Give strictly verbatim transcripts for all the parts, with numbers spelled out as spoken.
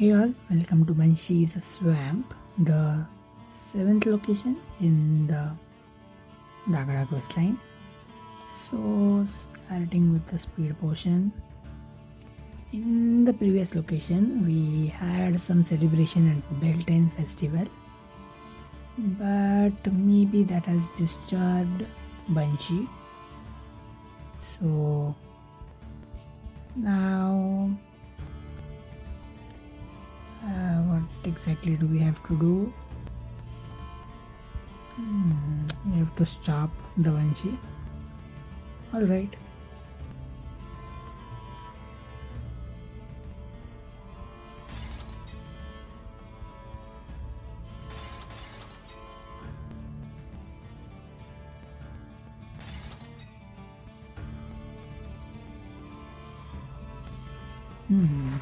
Hey all, welcome to Banshee's Swamp, the seventh location in the Dagda coastline. So starting with the speed portion. In the previous location we had some celebration at Beltane Festival, but maybe that has disturbed Banshee. So now Uh, what exactly do we have to do? Hmm, we have to stop the Banshee. Alright. Hmm.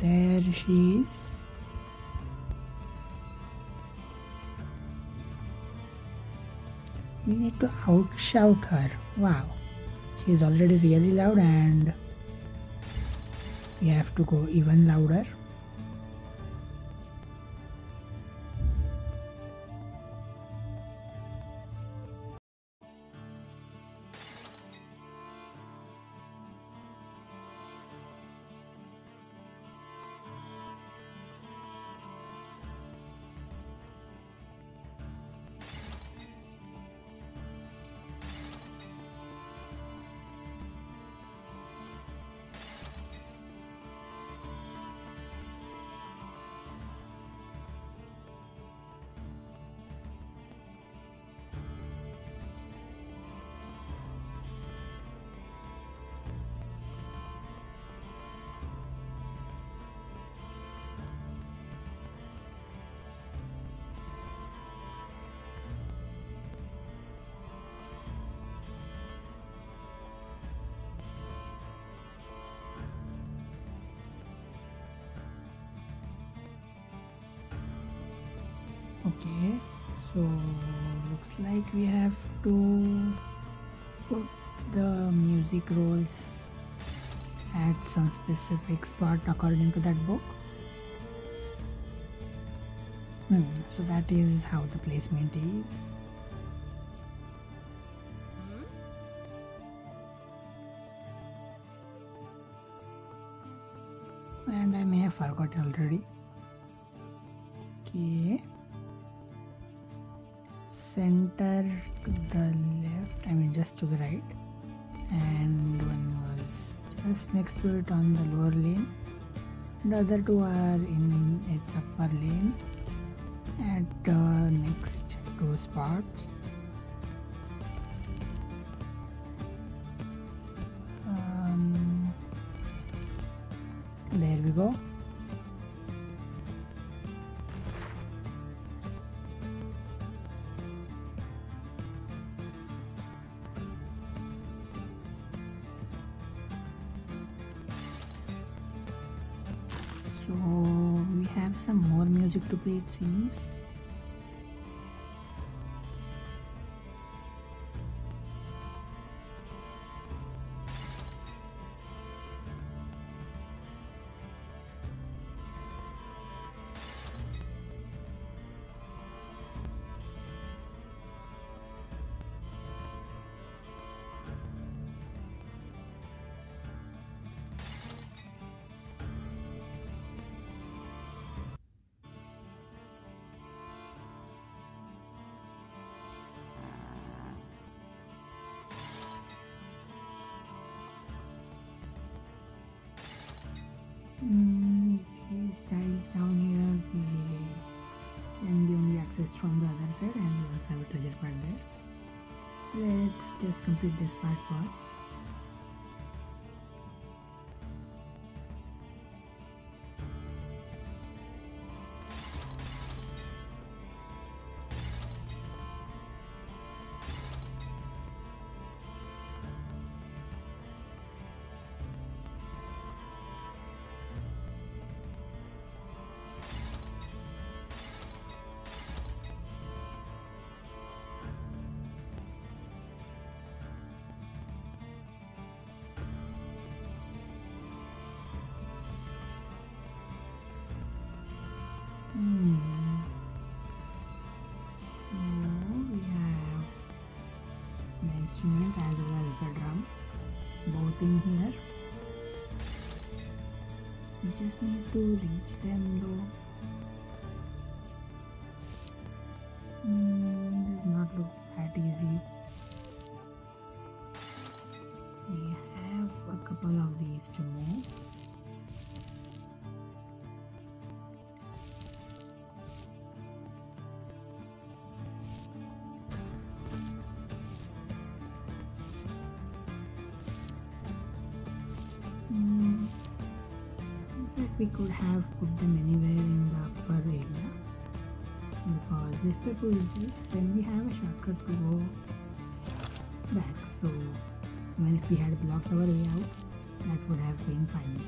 There she is. We need to outshout her. Wow, she is already really loud, and we have to go even louder. Okay, so looks like we have to put the music rolls at some specific spot according to that book. Hmm, so that is how the placement is. And I may have forgot already. Okay. Center to the left, I mean just to the right, and one was just next to it on the lower lane. The other two are in its upper lane at the next two spots. Um, there we go. So we have some more music to play, it seems. Mm, these tiles down here we can be only accessed from the other side, and we also have a treasure part there. Let's just complete this part first. something here. We just need to reach them though. Mm, does not look that easy. We have a couple of these to move. Mm, in fact, we could have put them anywhere in the upper area, because if we pull this, then we have a shortcut to go back. So even if we had blocked our way out, that would have been fine.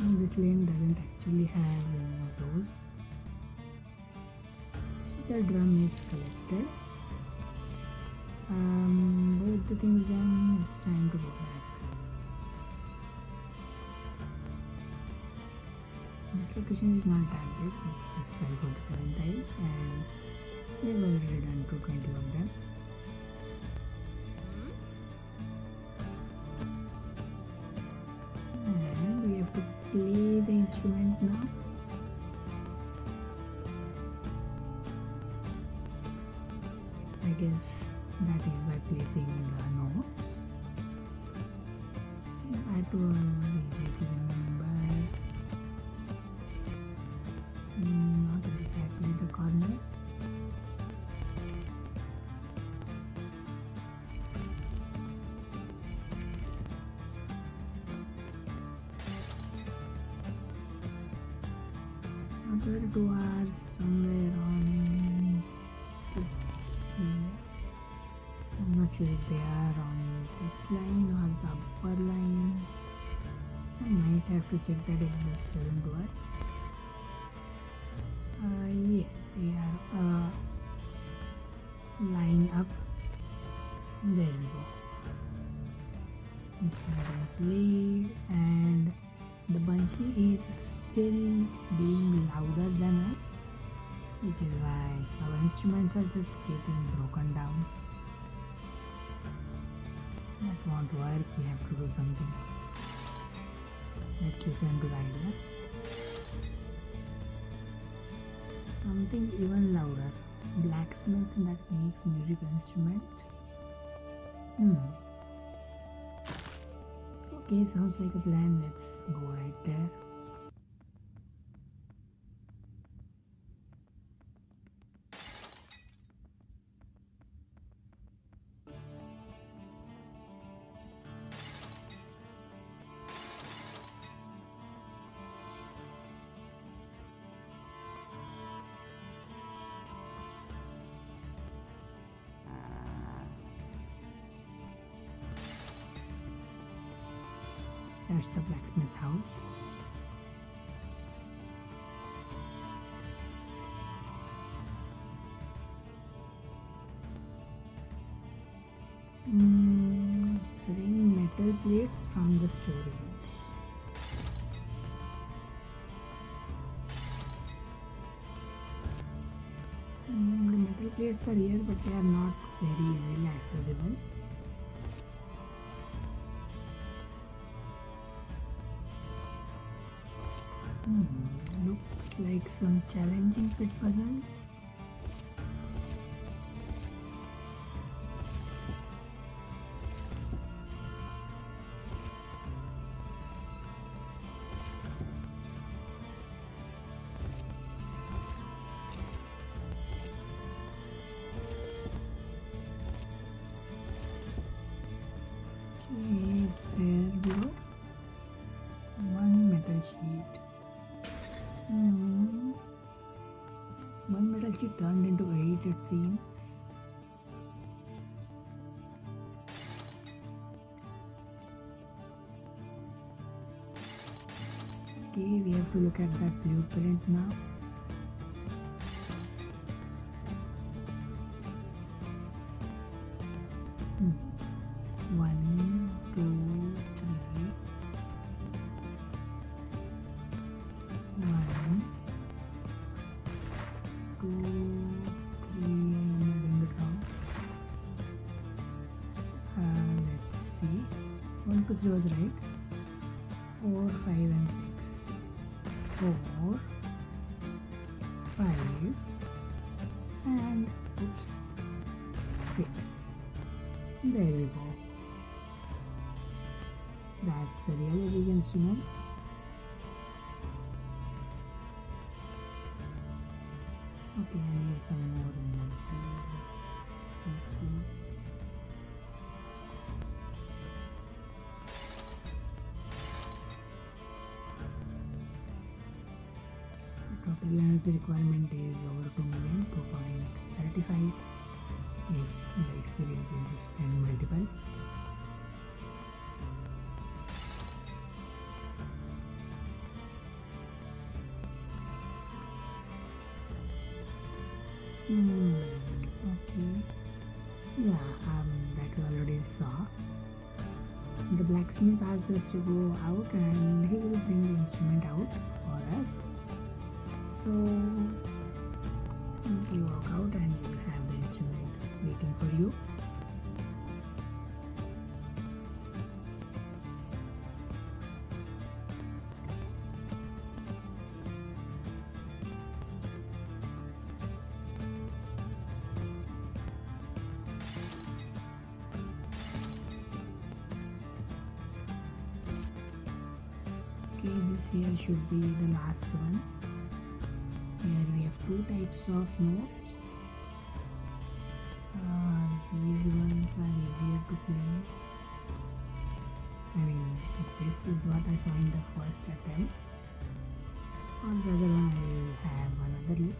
Now this lane doesn't actually have any of those. So the drum is collected. Um, with the things done, it's time to go back. This location is not that big, but just twelve forty-seven tiles, and we've already done two twenty of them. Play the instrument now. I guess that is by placing the notes. That was easy to remember. Not exactly the corner. Two are somewhere on this line. I'm not sure if they are on this line or the upper line. I might have to check that if this doesn't work. Uh, yeah, they are uh, line up. There we go. Instrument played, and the Banshee is still being louder than us, which is why our instruments are just getting broken down. That won't work, we have to do something. Let's listen to the idea. Something even louder. Blacksmith that makes music instrument. Hmm. Okay, sounds like a plan. Let's go right there. That's the blacksmith's house. Mm, bring metal plates from the storage. Mm, the metal plates are here, but they are not very easily accessible. Like some challenging pit puzzles. Okay, there we go. One metal sheet. Mm. One metal she turned into eight, it seems. Okay, we have to look at that blueprint now. Hmm. One, two, three. One, two, three, and we'll bring it down. Uh, let's see. One, two, three was right. Four, five, and six. Four, five, and oops, six. There we go. That's a really big instrument. Okay, I need some more energy. Let's okay. Total energy requirement is over two million, two point three five. If the experience is in multiple. Hmm, okay. Yeah, um, that we already saw. The blacksmith asked us to go out and he will bring the instrument out for us. So, simply walk out and you will have the instrument waiting for you. Okay, this here should be the last one. Here we have two types of notes. These ones are easier to place. I mean, this is what I saw in the first attempt. Or the other one, I will have another look.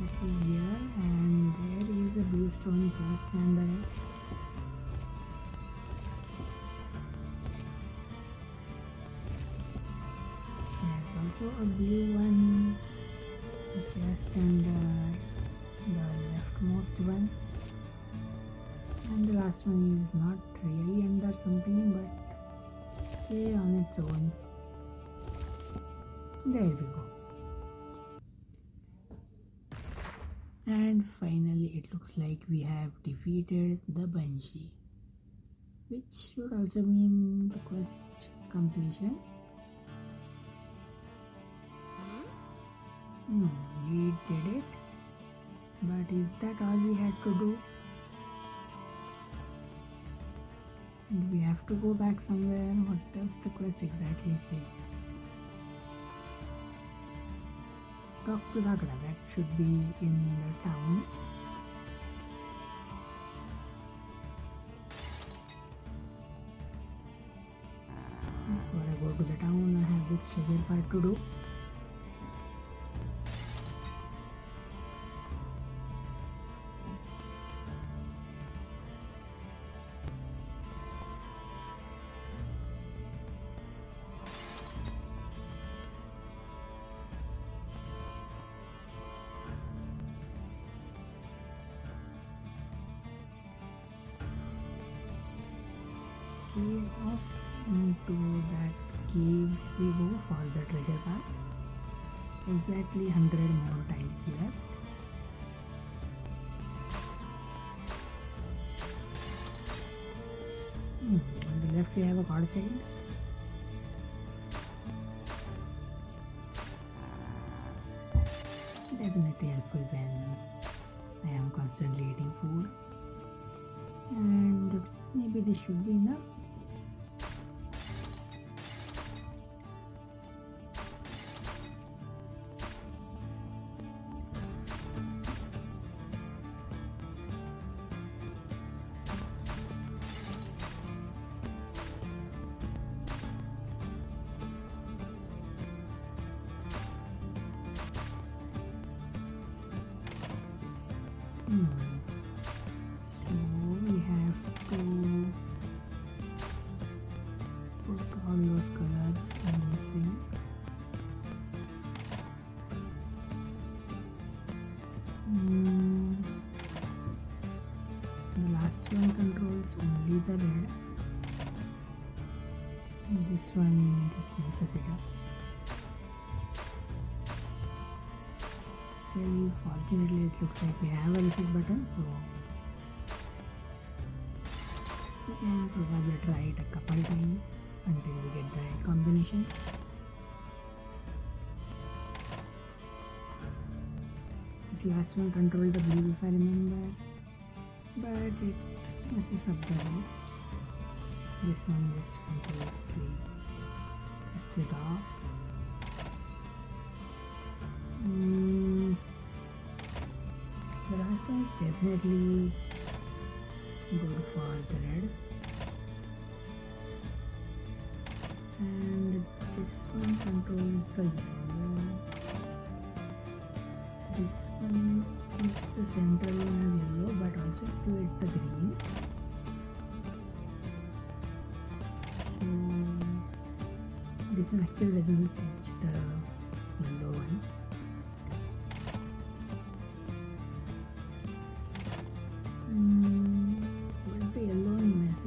This is here, and there is a blue stone just under it. So a blue one just under the leftmost one, and the last one is not really under something but here on its own. There we go. And finally it looks like we have defeated the Banshee, which should also mean the quest completion. No, we did it, but is that all we had to do? Do we have to go back somewhere? What does the quest exactly say? Talk to Dagda, that should be in the town. Before I go to the town, I have this treasure part to do. Off into that cave we go for the treasure path. Exactly one hundred more tiles left. Hmm. On the left we have a god child. Definitely helpful when I am constantly eating food. And maybe this should be enough. anyway. So we have to put all those colors in the sink. Mm. The last one controls only the red. And this one just mixes it up. Well, fortunately it looks like we have a reset button, so we can probably try it a couple times until we get the right combination. This last one controls the blue if I remember, but it messes up the rest. This one just completely cuts it off. Mm. The last one is definitely good for the red, and this one controls the yellow. This one keeps the center one as yellow but also creates the green. Um, this one actually doesn't touch the yellow one.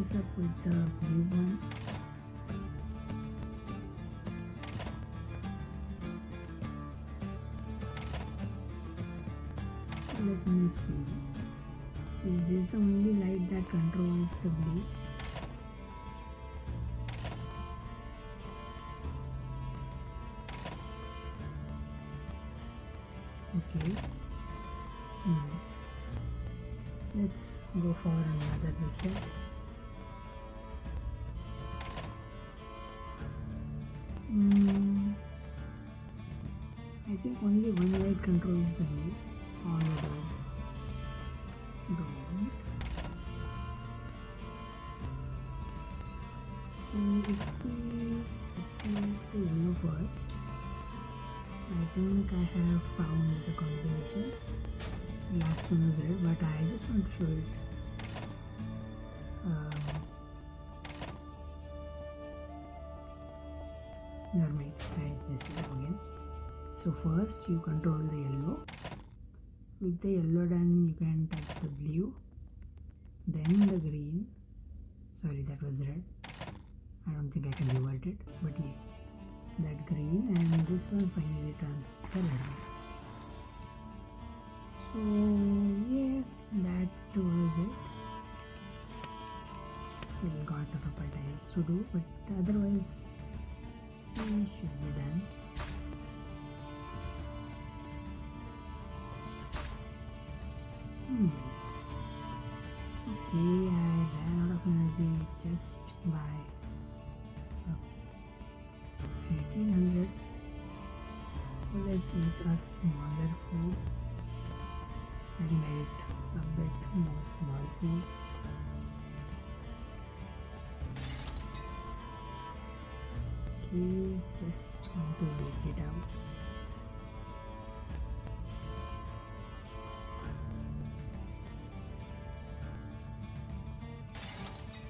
Up with the blue one. So let me see. Is this the only light that controls the blue? Okay. Now let's go for another reset. Mm, I think only one light controls the blue, all others don't. So if we attempt the yellow first, I think I have found the combination. The last one was red, but I just want to show it. Uh, Never mind, I missed it again. So first you control the yellow. With the yellow done, you can touch the blue, then the green. Sorry, that was red. I don't think I can revert it, but yeah, that green, and this one finally turns the red. So yeah, that was it. Still got a couple tiles to do, but otherwise it should be done. Hmm. Okay, I ran out of energy just by eighteen hundred. So let's make a smaller food and make a bit more small food. We just want to wait it out.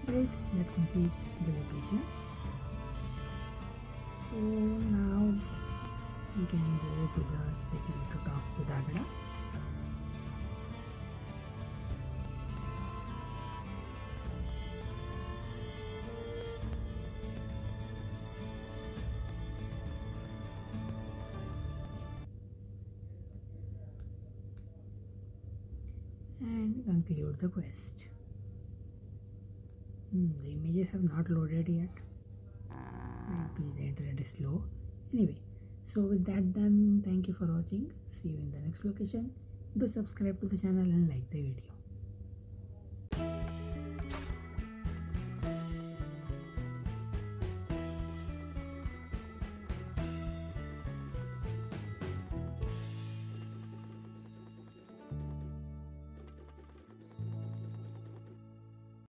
Great, that completes the location. So now we can go to the city to talk to Dagda. Conclude the quest. Hmm, the images have not loaded yet. Maybe the internet is slow. Anyway, so with that done, thank you for watching. See you in the next location. Do subscribe to the channel and like the video.